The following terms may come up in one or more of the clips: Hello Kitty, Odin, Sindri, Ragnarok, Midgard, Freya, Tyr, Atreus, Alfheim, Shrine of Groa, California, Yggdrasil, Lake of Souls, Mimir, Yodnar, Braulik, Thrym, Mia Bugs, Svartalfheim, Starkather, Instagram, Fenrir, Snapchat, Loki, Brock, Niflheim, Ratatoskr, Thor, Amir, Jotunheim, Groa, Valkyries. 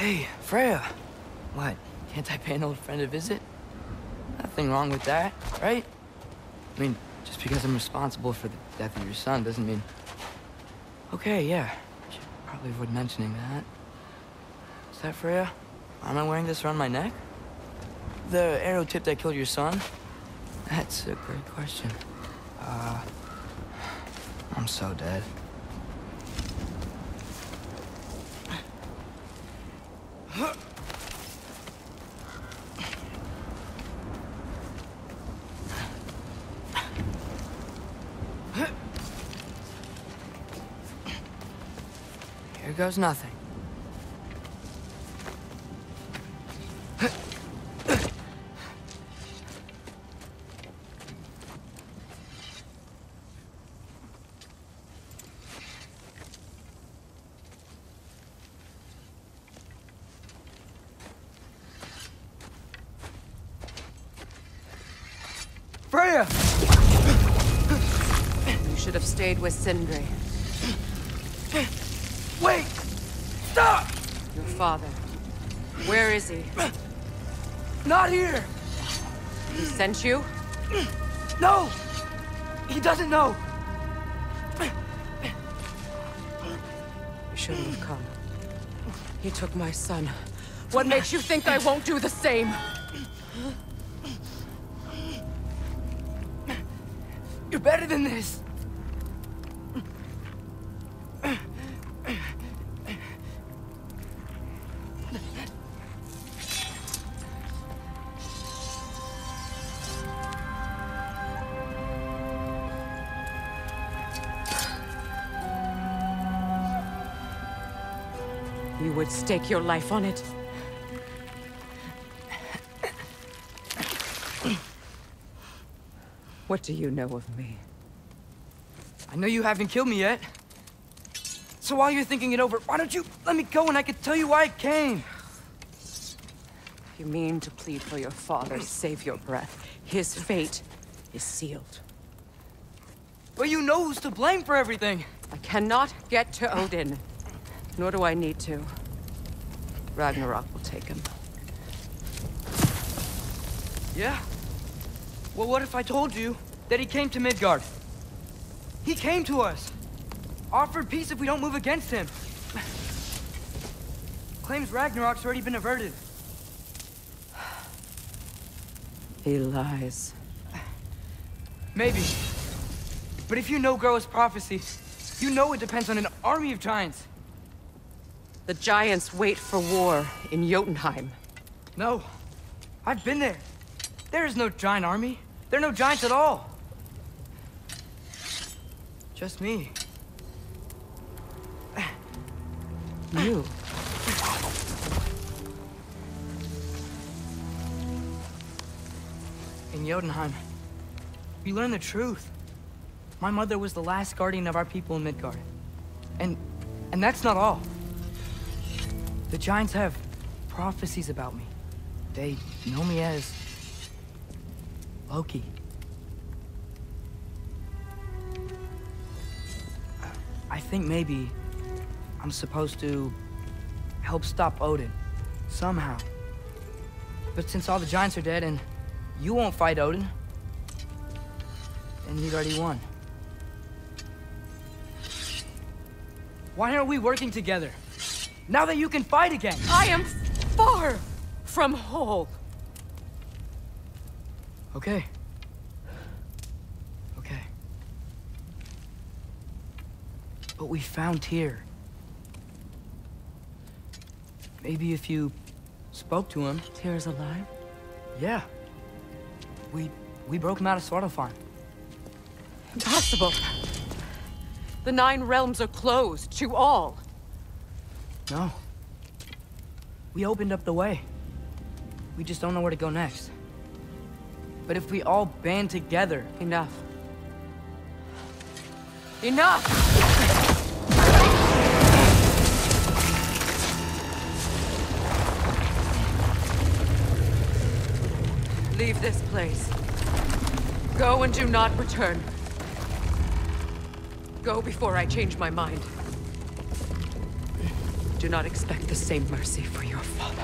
Hey, Freya. What? Can't I pay an old friend a visit? Nothing wrong with that, right? I mean, just because I'm responsible for the death of your son doesn't mean... Okay, yeah. I should probably avoid mentioning that. Is that Freya? Am I wearing this around my neck? The arrow tip that killed your son? That's a great question. I'm so dead. Here goes nothing. With Sindri. Wait! Stop! Your father. Where is he? Not here! He sent you? No! He doesn't know! You shouldn't have come. He took my son. What makes you think I won't do the same? You're better than this! Stake your life on it. What do you know of me? I know you haven't killed me yet. So while you're thinking it over, why don't you let me go and I can tell you why I came? You mean to plead for your father, save your breath. His fate is sealed. Well, you know who's to blame for everything. I cannot get to Odin, nor do I need to. Ragnarok will take him. Yeah? Well, what if I told you that he came to Midgard? He came to us. Offered peace if we don't move against him. Claims Ragnarok's already been averted. He lies. Maybe. But if you know Groa's prophecy, you know it depends on an army of giants. The giants wait for war in Jotunheim. No. I've been there. There is no giant army. There are no giants at all. Just me. You. In Jotunheim, we learned the truth. My mother was the last guardian of our people in Midgard. And that's not all. The Giants have prophecies about me. They know me as... Loki. I think maybe I'm supposed to help stop Odin, somehow. But since all the Giants are dead and you won't fight Odin, then you've already won. Why aren't we working together? Now that you can fight again! I am far from whole! Okay. Okay. But we found Tyr. Maybe if you spoke to him... Tyr's alive? Yeah. We broke him out of Svartalfheim. Impossible! The 9 realms are closed to all. No. We opened up the way. We just don't know where to go next. But if we all band together... Enough. Enough! Leave this place. Go and do not return. Go before I change my mind. Do not expect the same mercy for your father.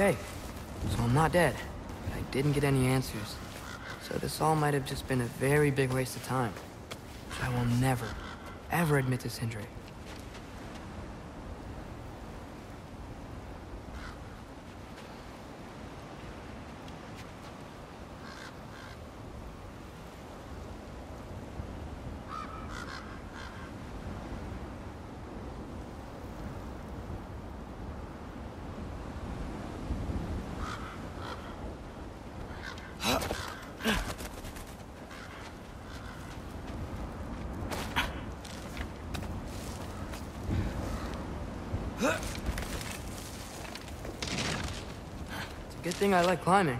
Okay, so I'm not dead, but I didn't get any answers, so this all might have just been a very big waste of time. I will never, ever admit to Sindri. Good thing I like climbing.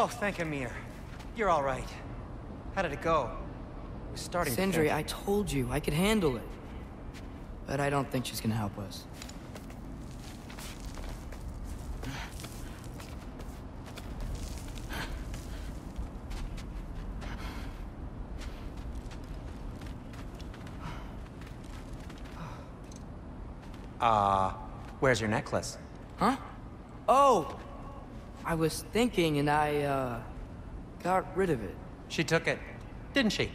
Oh, thank Amir. You're all right. How did it go? We're starting. Sindri, I told you I could handle it, but I don't think she's gonna help us. Where's your necklace? Huh? Oh! I was thinking and I, got rid of it. She took it, didn't she?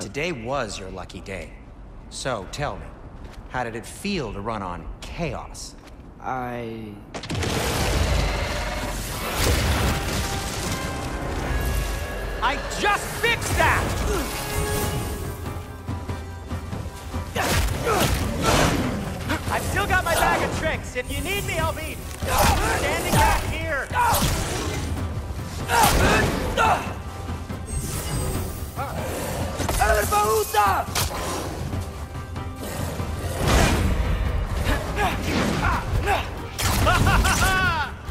Today was your lucky day. So, tell me, how did it feel to run on chaos? I just fixed that! I've still got my bag of tricks. If you need me, I'll be standing back here.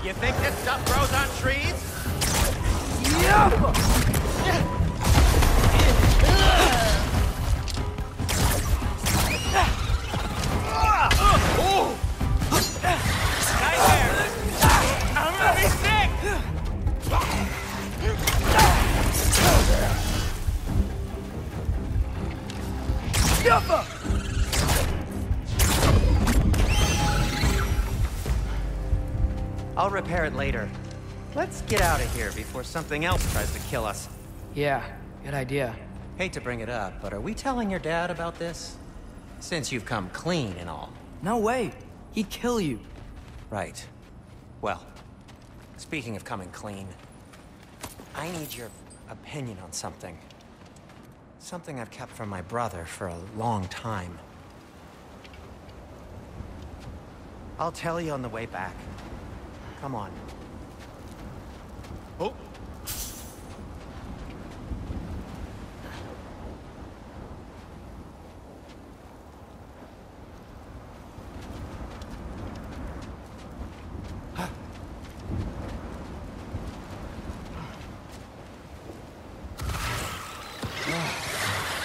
You think this stuff grows on trees? Nightmare! I'm gonna be sick! I'll repair it later. Let's get out of here before something else tries to kill us. Yeah, good idea. Hate to bring it up, but are we telling your dad about this? Since you've come clean and all. No way! He'd kill you. Right. Well, speaking of coming clean, I need your opinion on something. Something I've kept from my brother for a long time. I'll tell you on the way back. Come on. Oh.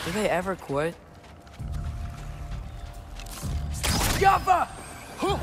Did they ever quit? Java! Huh.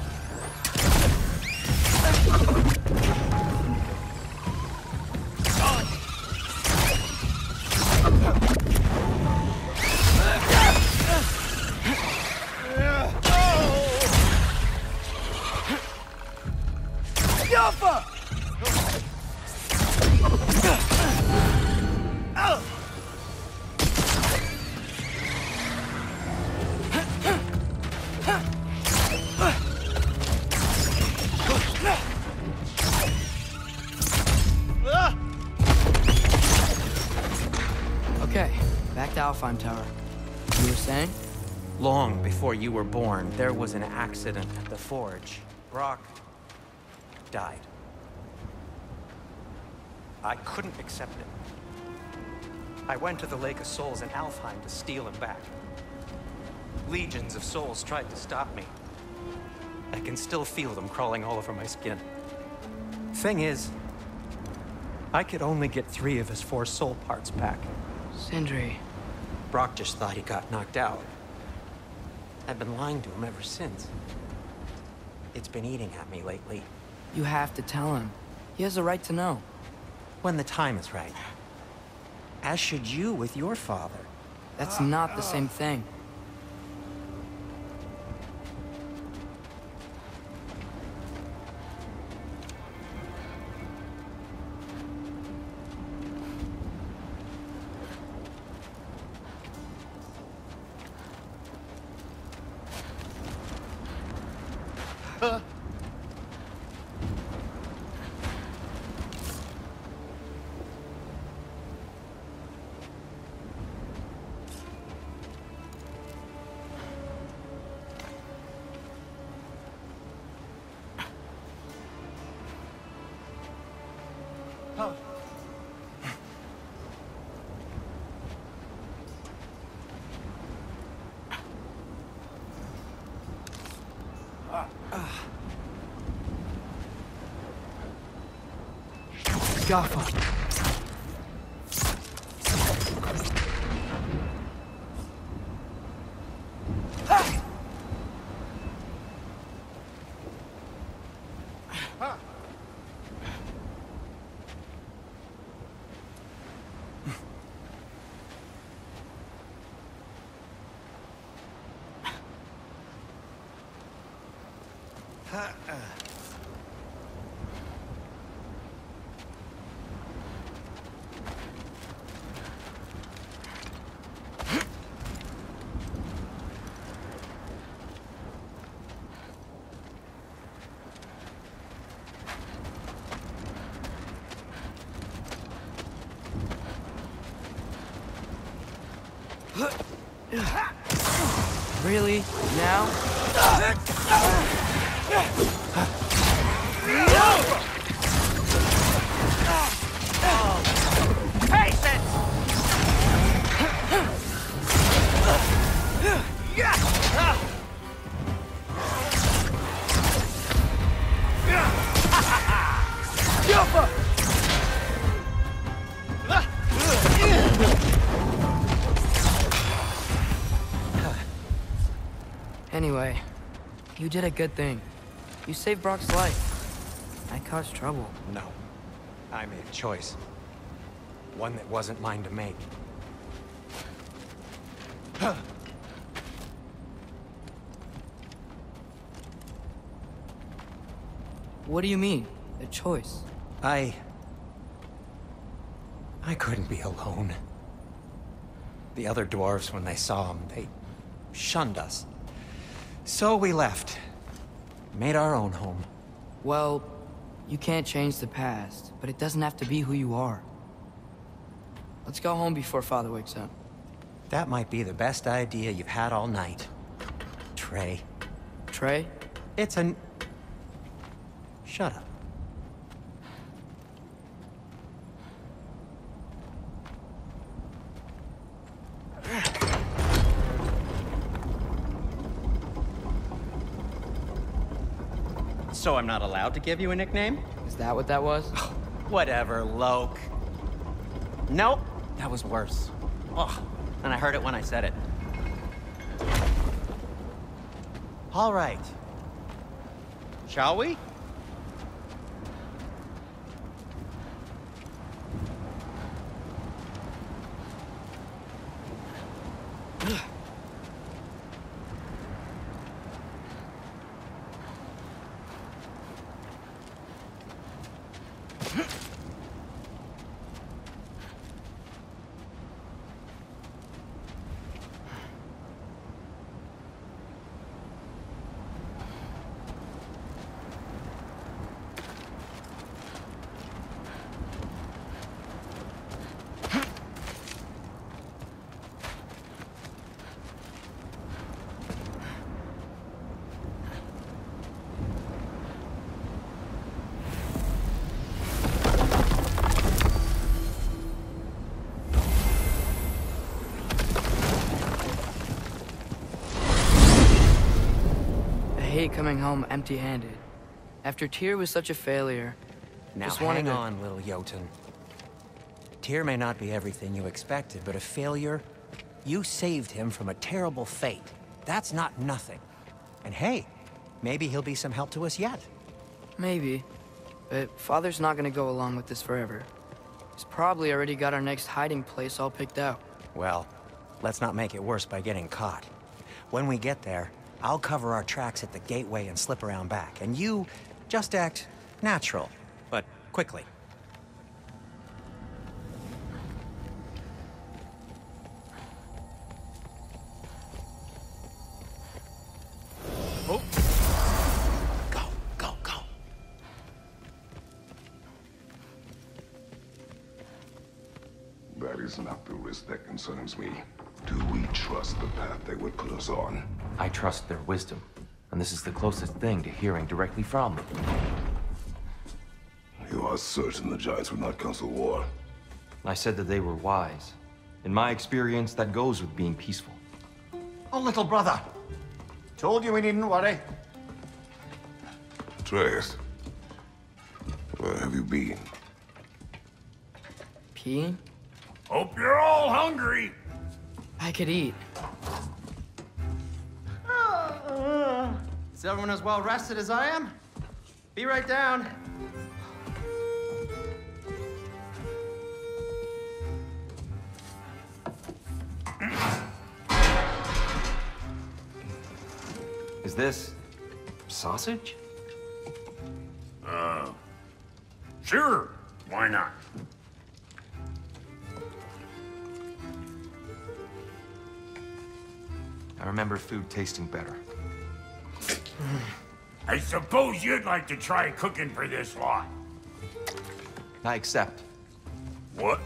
Alfheim Tower. You were saying? Long before you were born, there was an accident at the forge. Brock died. I couldn't accept it. I went to the Lake of Souls in Alfheim to steal him back. Legions of souls tried to stop me. I can still feel them crawling all over my skin. Thing is, I could only get 3 of his 4 soul parts back. Sindri. Brock just thought he got knocked out. I've been lying to him ever since. It's been eating at me lately. You have to tell him. He has a right to know. When the time is right. As should you with your father. That's not the same thing. Gaffa. Really? Now? Anyway, you did a good thing. You saved Brock's life. I caused trouble. No. I made a choice. One that wasn't mine to make. What do you mean, a choice? I couldn't be alone. The other dwarves, when they saw him, they shunned us. So we left. Made our own home. Well, you can't change the past, but it doesn't have to be who you are. Let's go home before Father wakes up. That might be the best idea you've had all night. Trey. Trey? It's an... Shut up. So I'm not allowed to give you a nickname? Is that what that was? Whatever, Loke. Nope, that was worse. Oh, and I heard it when I said it. All right. Shall we? Coming home empty-handed. After Tyr was such a failure... Now hang on, little Jotun. Tyr may not be everything you expected, but a failure? You saved him from a terrible fate. That's not nothing. And hey, maybe he'll be some help to us yet. Maybe. But Father's not gonna go along with this forever. He's probably already got our next hiding place all picked out. Well, let's not make it worse by getting caught. When we get there, I'll cover our tracks at the gateway and slip around back, and you just act natural, but quickly. Oh. Go, go, go. That is not the risk that concerns me. Do we trust the path they would put us on? I trust their wisdom, and this is the closest thing to hearing directly from them. You are certain the Giants would not counsel war? I said that they were wise. In my experience, that goes with being peaceful. Oh, little brother! Told you we needn't worry. Atreus, where have you been? Loki. Hope you're all hungry. I could eat. Is everyone as well rested as I am? Be right down. Is this sausage? Sure. Why not? I remember food tasting better. I suppose you'd like to try cooking for this lot. I accept. What?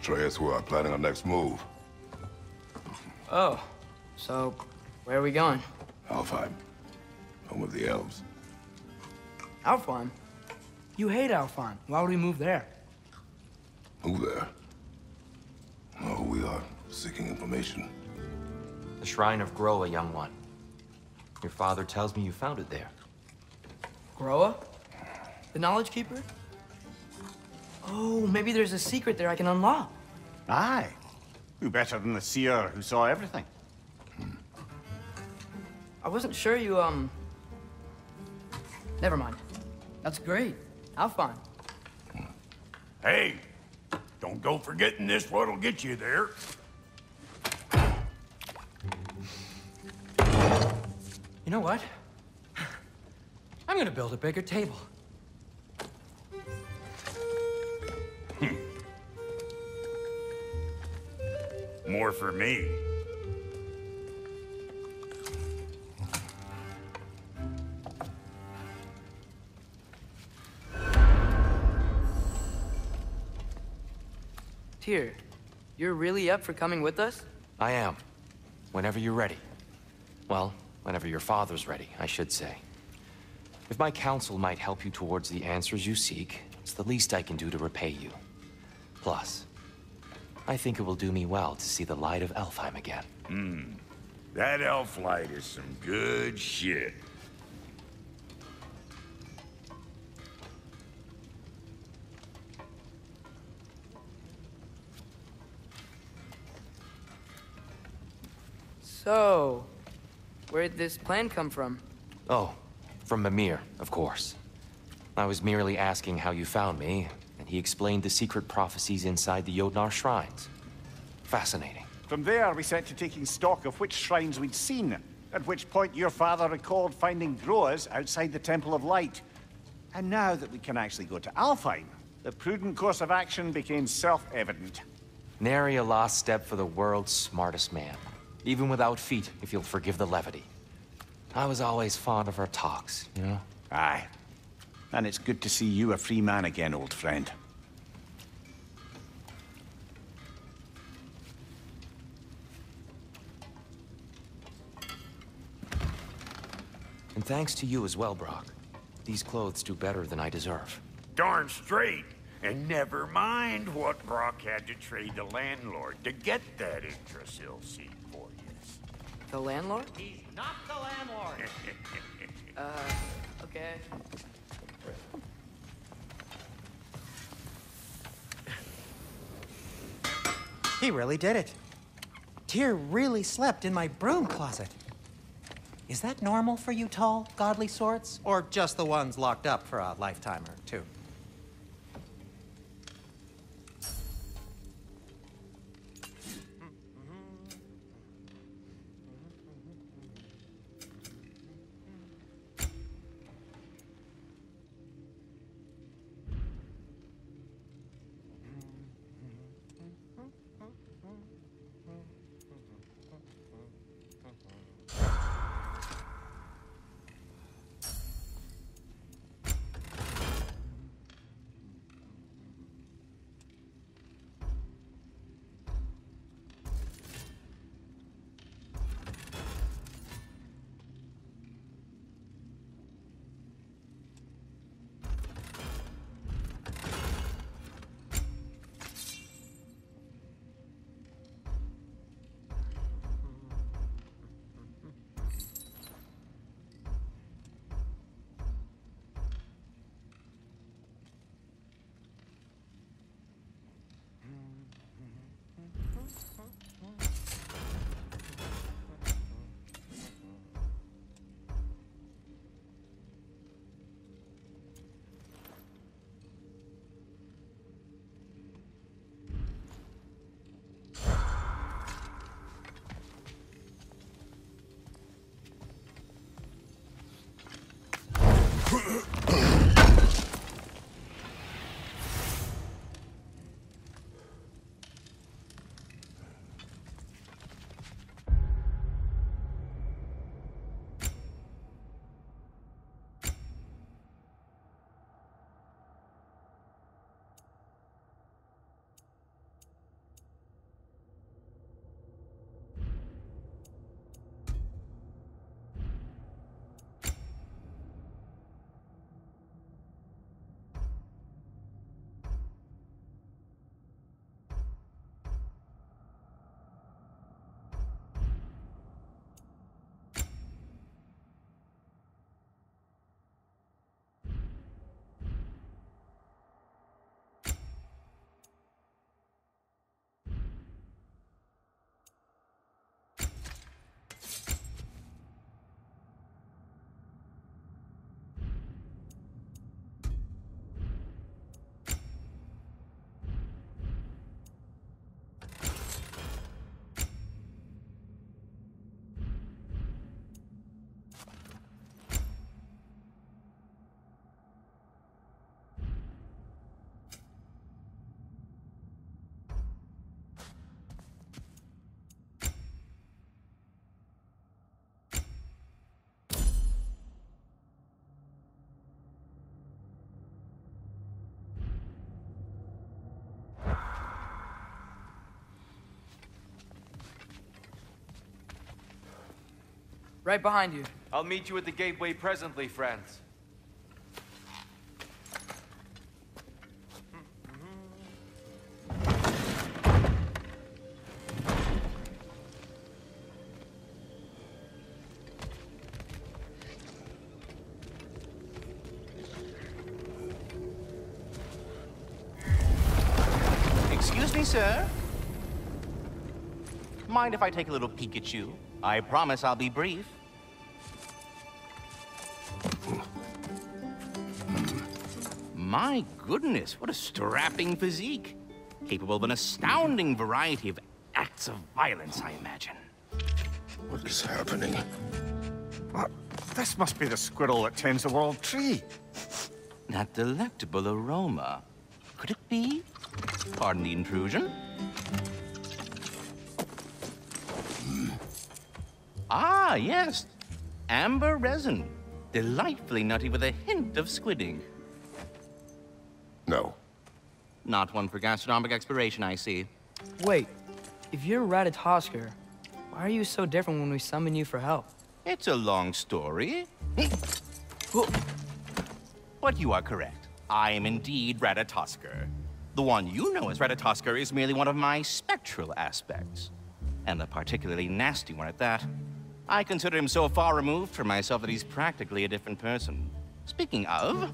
Atreus, we are planning our next move. Oh. So, where are we going? Alfheim. Home of the elves. Alfheim? You hate Alfheim. Why would we move there? Move there? Oh, we are seeking information. The Shrine of Groa, young one. Your father tells me you found it there. Groa? The Knowledge Keeper? Oh, maybe there's a secret there I can unlock. Aye. Who better than the seer who saw everything? I wasn't sure you, Never mind. That's great. Alfheim. Hey! Don't go forgetting this one'll get you there. You know what? I'm gonna build a bigger table. More for me. Tyr, you're really up for coming with us? I am. Whenever you're ready. Well, whenever your father's ready, I should say. If my counsel might help you towards the answers you seek, it's the least I can do to repay you. Plus, I think it will do me well to see the light of Alfheim again. That elf light is some good shit. So, where'd this plan come from? Oh, from Mimir, of course. I was merely asking how you found me, and he explained the secret prophecies inside the Yodnar shrines. Fascinating. From there, we set to taking stock of which shrines we'd seen, at which point your father recalled finding Groas outside the Temple of Light. And now that we can actually go to Alfheim, the prudent course of action became self-evident. Nary a lost step for the world's smartest man. Even without feet, if you'll forgive the levity. I was always fond of our talks, you know? Aye. And it's good to see you a free man again, old friend. And thanks to you as well, Brock. These clothes do better than I deserve. Darn straight! And never mind what Brock had to trade the landlord to get that Yggdrasil seed. The landlord? He's not the landlord! Okay. He really did it. Tyr really slept in my broom closet. Is that normal for you tall, godly sorts? Or just the ones locked up for a lifetime or two? Right behind you. I'll meet you at the gateway presently, friends. Sir? Mind if I take a little peek at you? I promise I'll be brief. My goodness, what a strapping physique. Capable of an astounding variety of acts of violence, I imagine. What is happening? This must be the squirrel that tends the world tree. That delectable aroma. Could it be? Pardon the intrusion. Ah, yes. Amber resin. Delightfully nutty with a hint of squidding. No. Not one for gastronomic exploration, I see. Wait. If you're Ratatoskr, why are you so different when we summon you for help? It's a long story. But you are correct. I am indeed Ratatoskr. The one you know as Ratatoskr is merely one of my spectral aspects. And a particularly nasty one at that. I consider him so far removed from myself that he's practically a different person. Speaking of...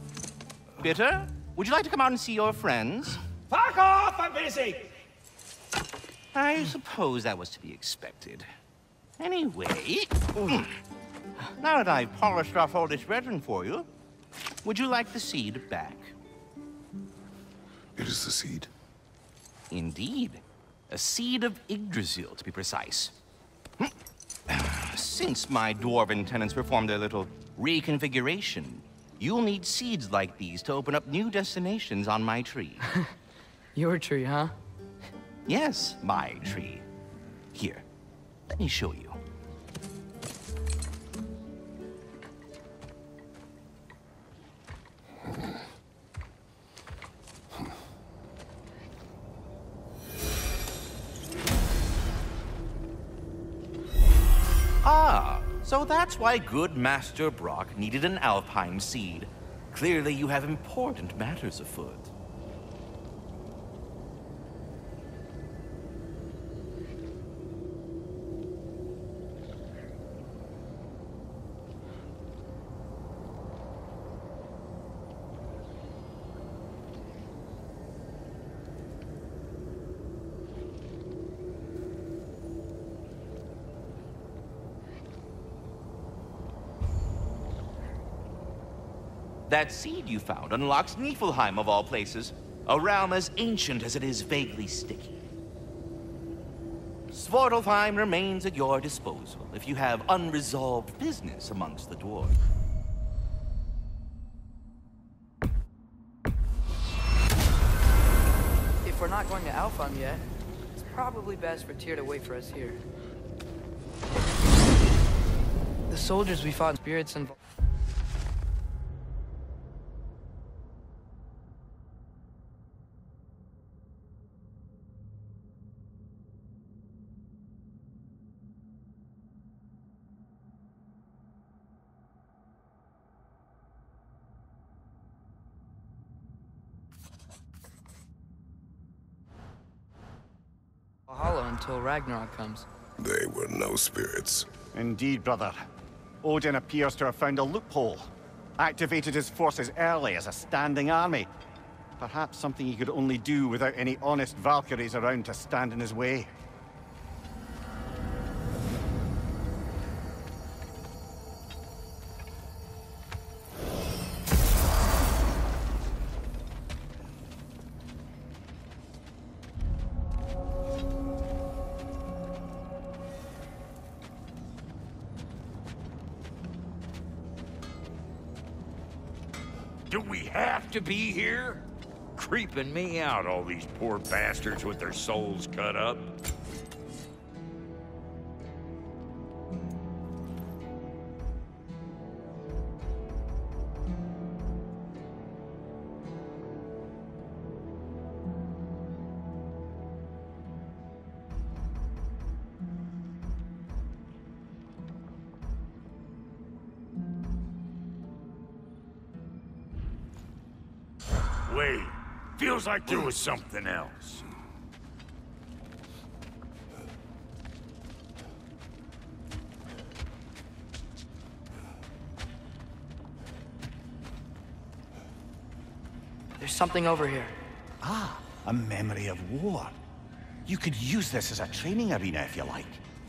Bitter, would you like to come out and see your friends? Fuck off! I'm busy! I suppose that was to be expected. Anyway... Now that I've polished off all this resin for you, would you like the seed back? It is the seed. Indeed. A seed of Yggdrasil, to be precise. Since my dwarven tenants performed their little reconfiguration, you'll need seeds like these to open up new destinations on my tree. Your tree, huh? Yes, my tree. Here, let me show you. Ah, so that's why good Master Brock needed an Alfheim seed. Clearly you have important matters afoot. That seed you found unlocks Niflheim, of all places, a realm as ancient as it is vaguely sticky. Svartalfheim remains at your disposal if you have unresolved business amongst the dwarves. If we're not going to Alfheim yet, it's probably best for Tyr to wait for us here. The soldiers we fought in spirits and... until Ragnarok comes. They were no spirits. Indeed, brother. Odin appears to have found a loophole. Activated his forces early as a standing army. Perhaps something he could only do without any honest Valkyries around to stand in his way. To be here? Creeping me out, all these poor bastards with their souls cut up. away. Feels like there was something else. There's something over here. Ah, a memory of war. You could use this as a training arena if you like.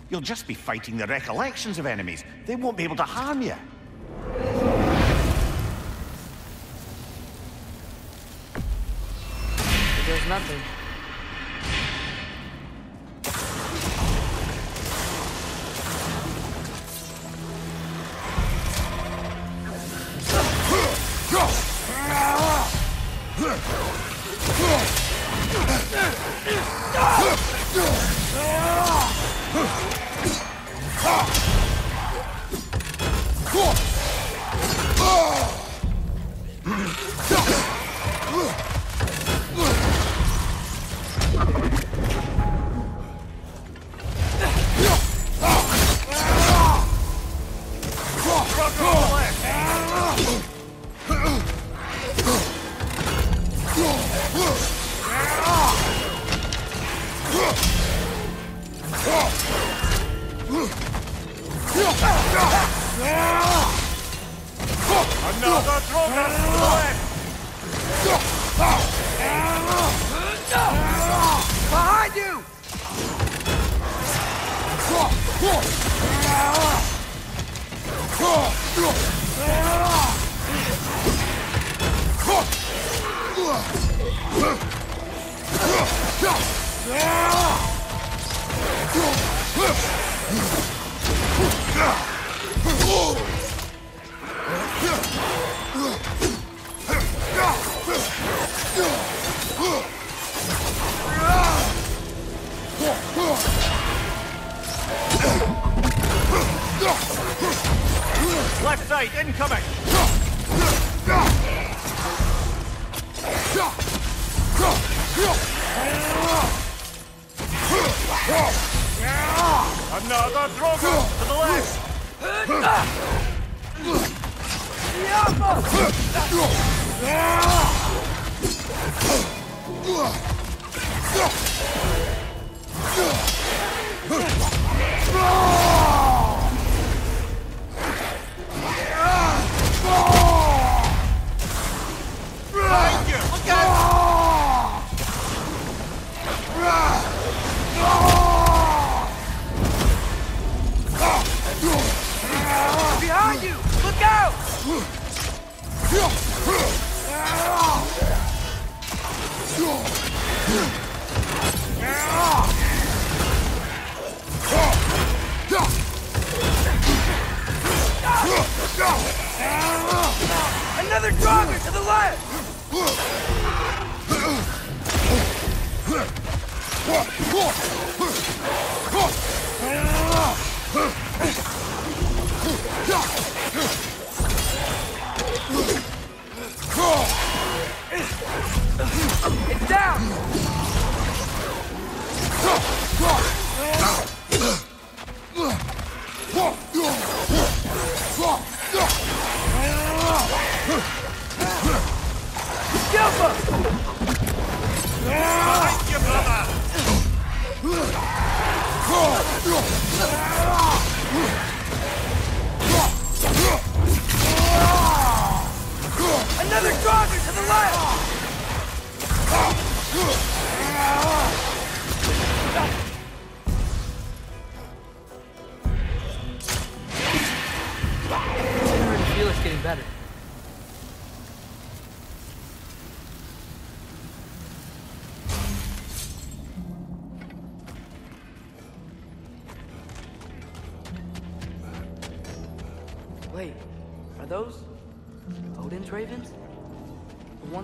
You'll just be fighting the recollections of enemies. They won't be able to harm you. There's nothing.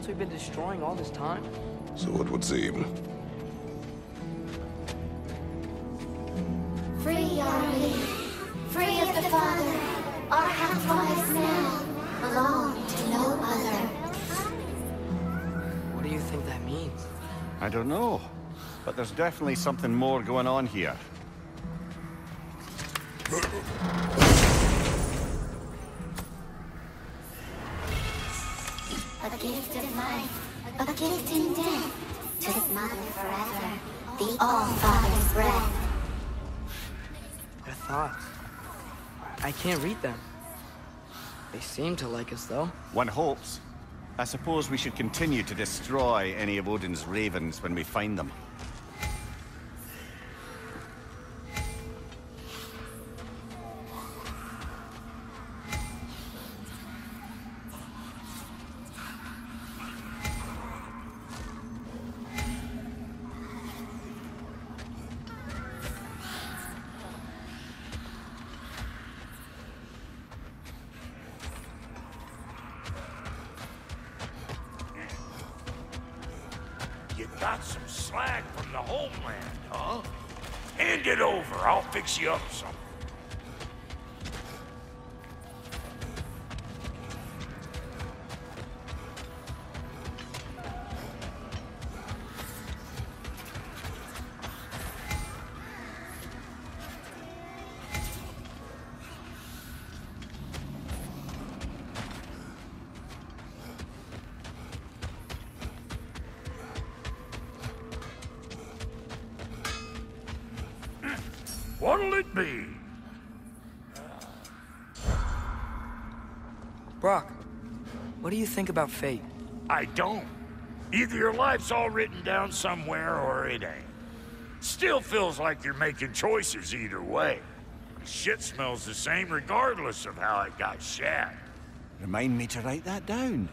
We've been destroying all this time? So it would seem. Free are we. Free as the Father. Our half-lives now belong to no other. What do you think that means? I don't know. But there's definitely something more going on here. A gift of life, But gift in death, to his mother forever, the All-Father's breath. Their thoughts. I can't read them. They seem to like us, though. One hopes. I suppose we should continue to destroy any of Odin's ravens when we find them. You up something. What'll it be? Brock, what do you think about fate? I don't. Either your life's all written down somewhere or it ain't. Still feels like you're making choices either way. Shit smells the same regardless of how it got shat. Remind me to write that down.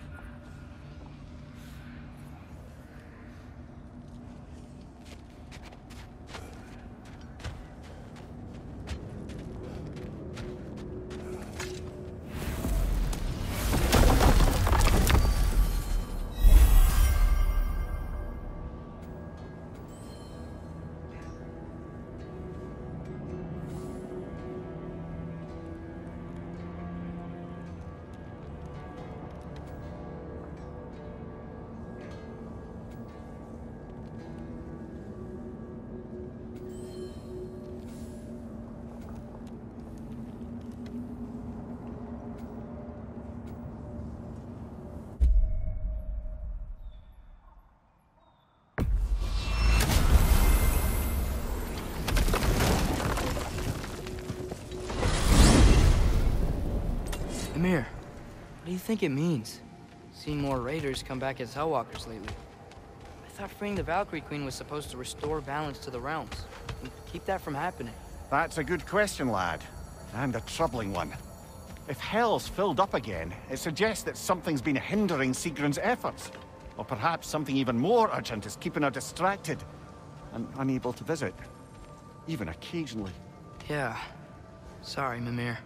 Amir, what do you think it means? Seen more raiders come back as Hellwalkers lately. I thought freeing the Valkyrie Queen was supposed to restore balance to the realms, and keep that from happening. That's a good question, lad. And a troubling one. If Hell's filled up again, it suggests that something's been hindering Sigrun's efforts. Or perhaps something even more urgent is keeping her distracted, and unable to visit. Even occasionally. Yeah. Sorry, Mimir.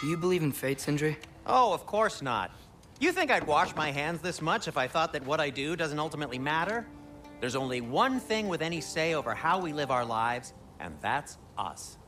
Do you believe in fate, Sindri? Oh, of course not. You think I'd wash my hands this much if I thought that what I do doesn't ultimately matter? There's only one thing with any say over how we live our lives, and that's us.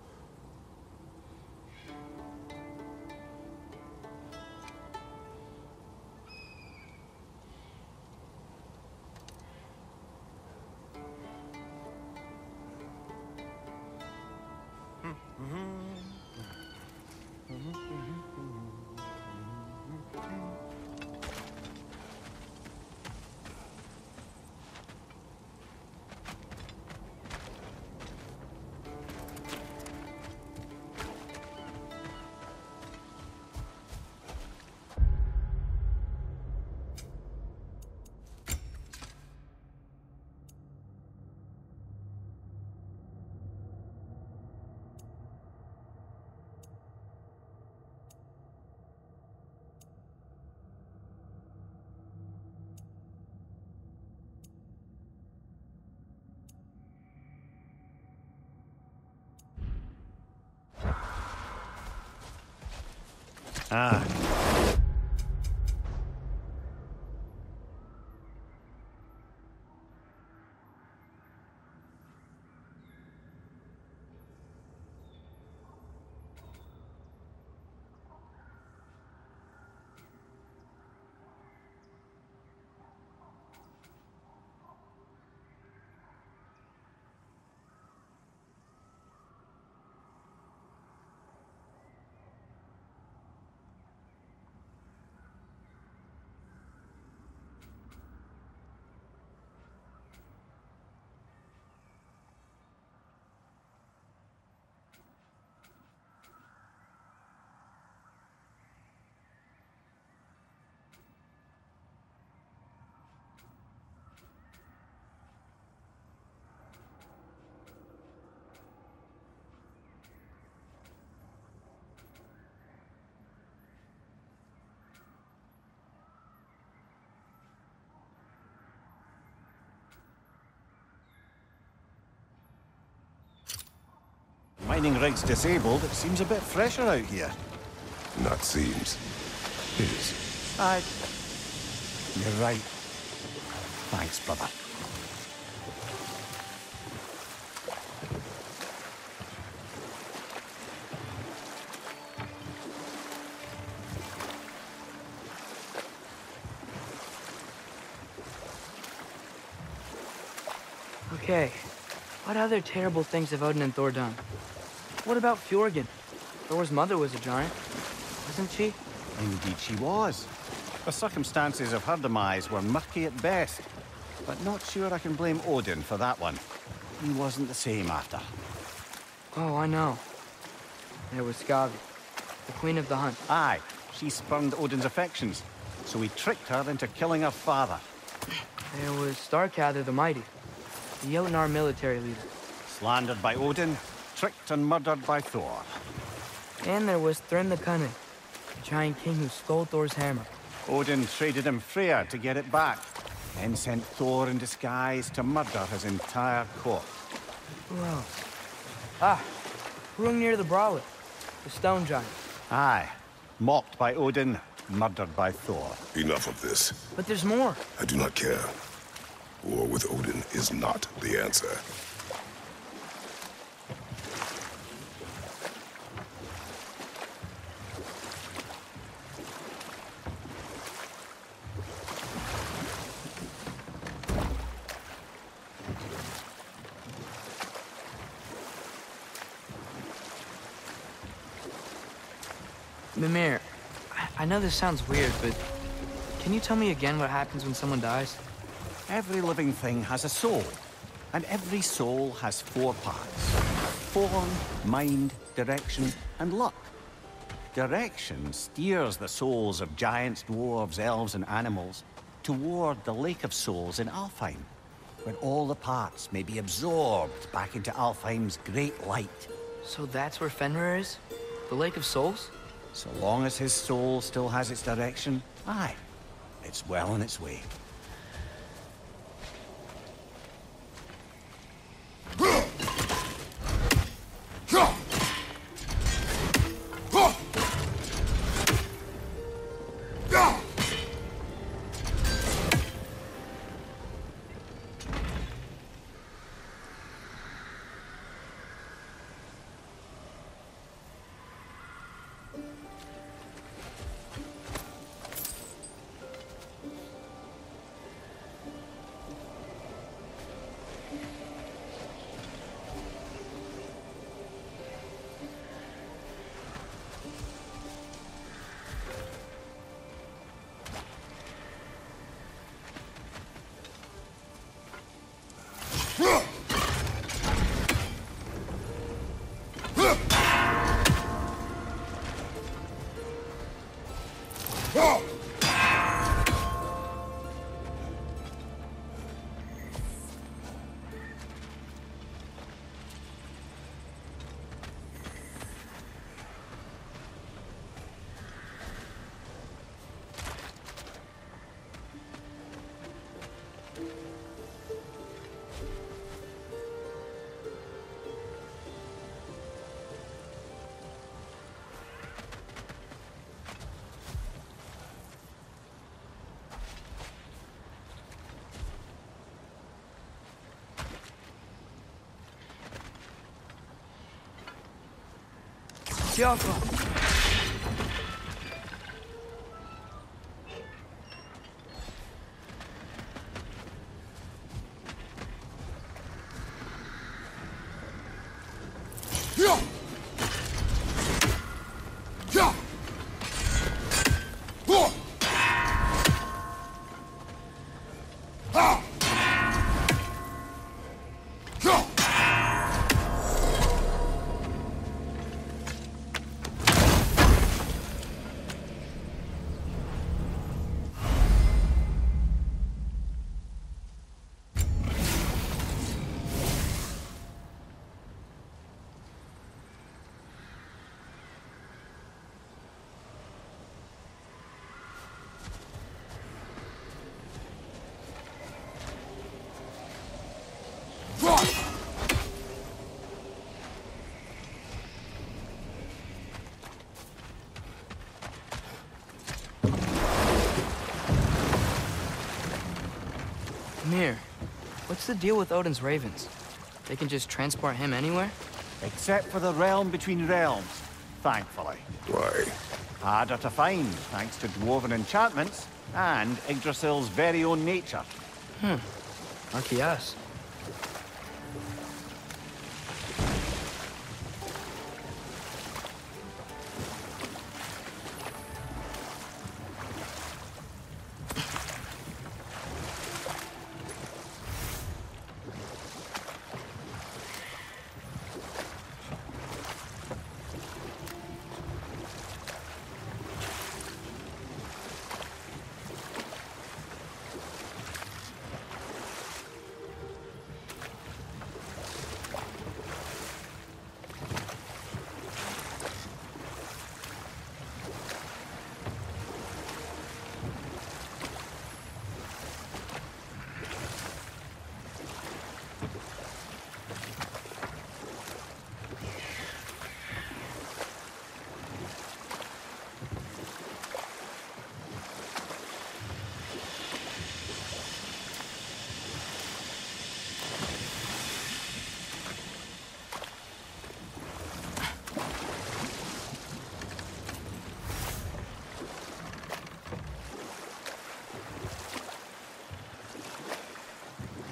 Ah. mining rigs disabled, it seems a bit fresher out here. Not seems. Is. You're right. Thanks, brother. Okay. What other terrible things have Odin and Thor done? What about Fjörgen? Thor's mother was a giant, wasn't she? Indeed she was. The circumstances of her demise were murky at best, but not sure I can blame Odin for that one. He wasn't the same after. Oh, I know. There was Skadi, the queen of the hunt. Aye, she spurned Odin's affections, so he tricked her into killing her father. There was Starkather the Mighty, the Yodnar military leader. Slandered by Odin, tricked and murdered by Thor. And there was Thrym the Cunning, the giant king who stole Thor's hammer. Odin traded him Freya to get it back, then sent Thor in disguise to murder his entire court. Who else? Ah, room near the Braulik, the stone giant. Aye, mocked by Odin, murdered by Thor. Enough of this. But there's more. I do not care. War with Odin is not the answer. Mimir, I know this sounds weird, but can you tell me again what happens when someone dies? Every living thing has a soul, and every soul has four parts: form, mind, direction, and luck. Direction steers the souls of giants, dwarves, elves, and animals toward the Lake of Souls in Alfheim, when all the parts may be absorbed back into Alfheim's great light. So that's where Fenrir is? The Lake of Souls? So long as his soul still has its direction, aye, it's well on its way. Amir, what's the deal with Odin's ravens? They can just transport him anywhere? Except for the realm between realms, thankfully. Why? Harder to find, thanks to dwarven enchantments and Yggdrasil's very own nature. Lucky us.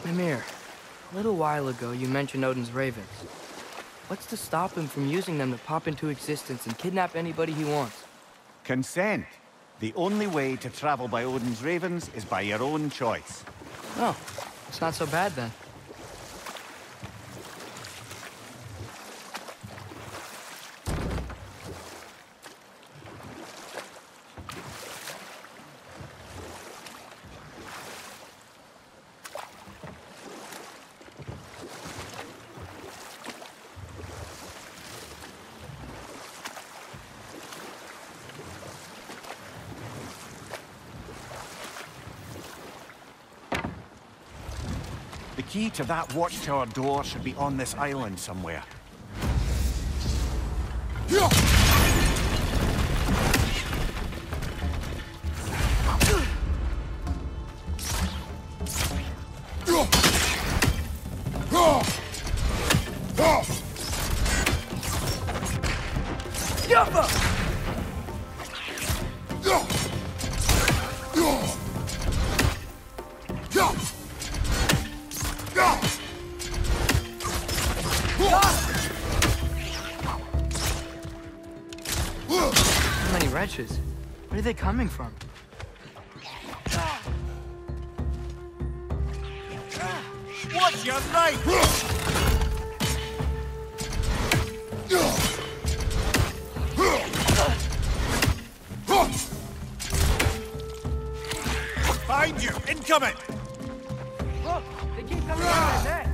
Amir, a little while ago you mentioned Odin's ravens. What's to stop him from using them to pop into existence and kidnap anybody he wants? Consent. The only way to travel by Odin's ravens is by your own choice. Oh, it's not so bad then. The key to that watchtower door should be on this island somewhere. Where are they coming from? What's your name? Find you! Incoming! Look! They keep coming out their neck!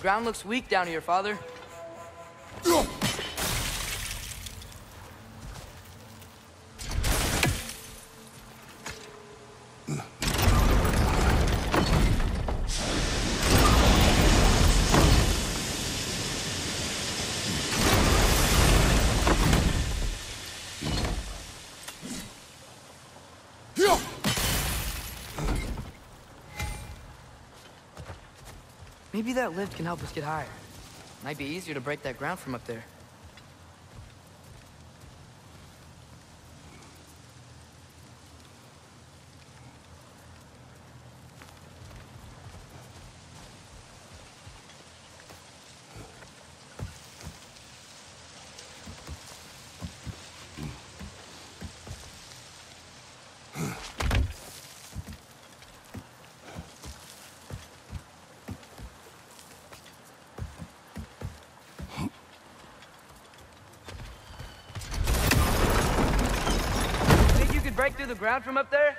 ground looks weak down here, Father. Maybe that lift can help us get higher. Might be easier to break that ground from up there. Through the ground from up there?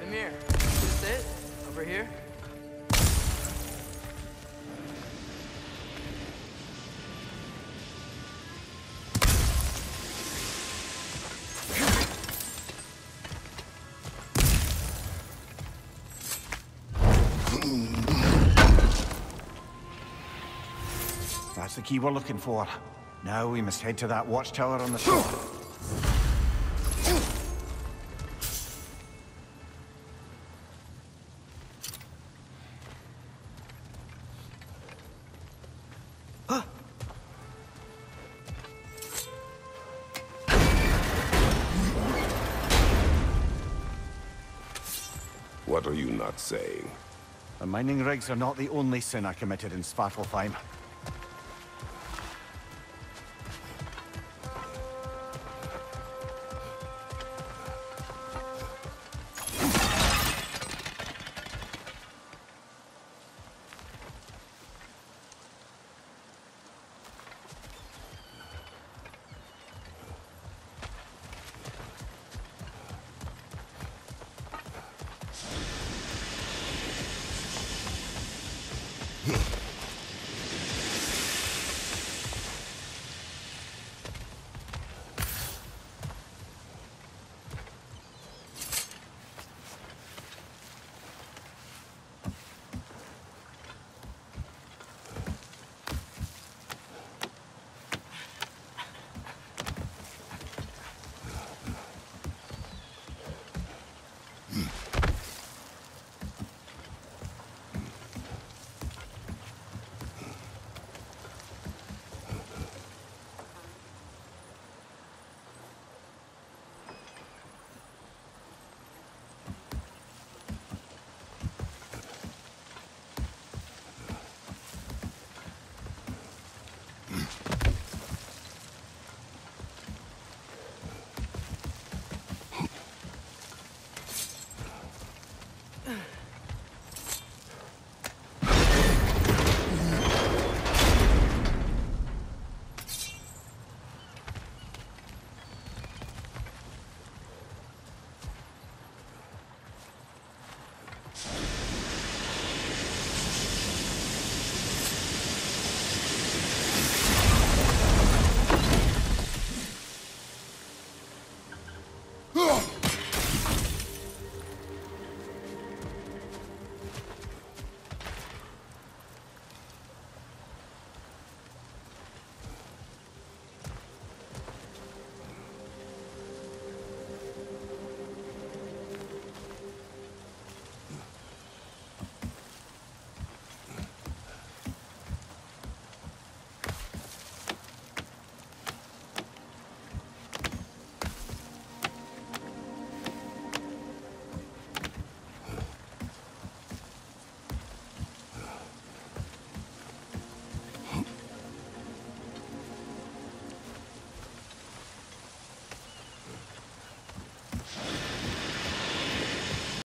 Mimir, is this it? Over here? That's the key we're looking for. Now we must head to that watchtower on the shore. What are you not saying? The mining rigs are not the only sin I committed in Svartalfheim.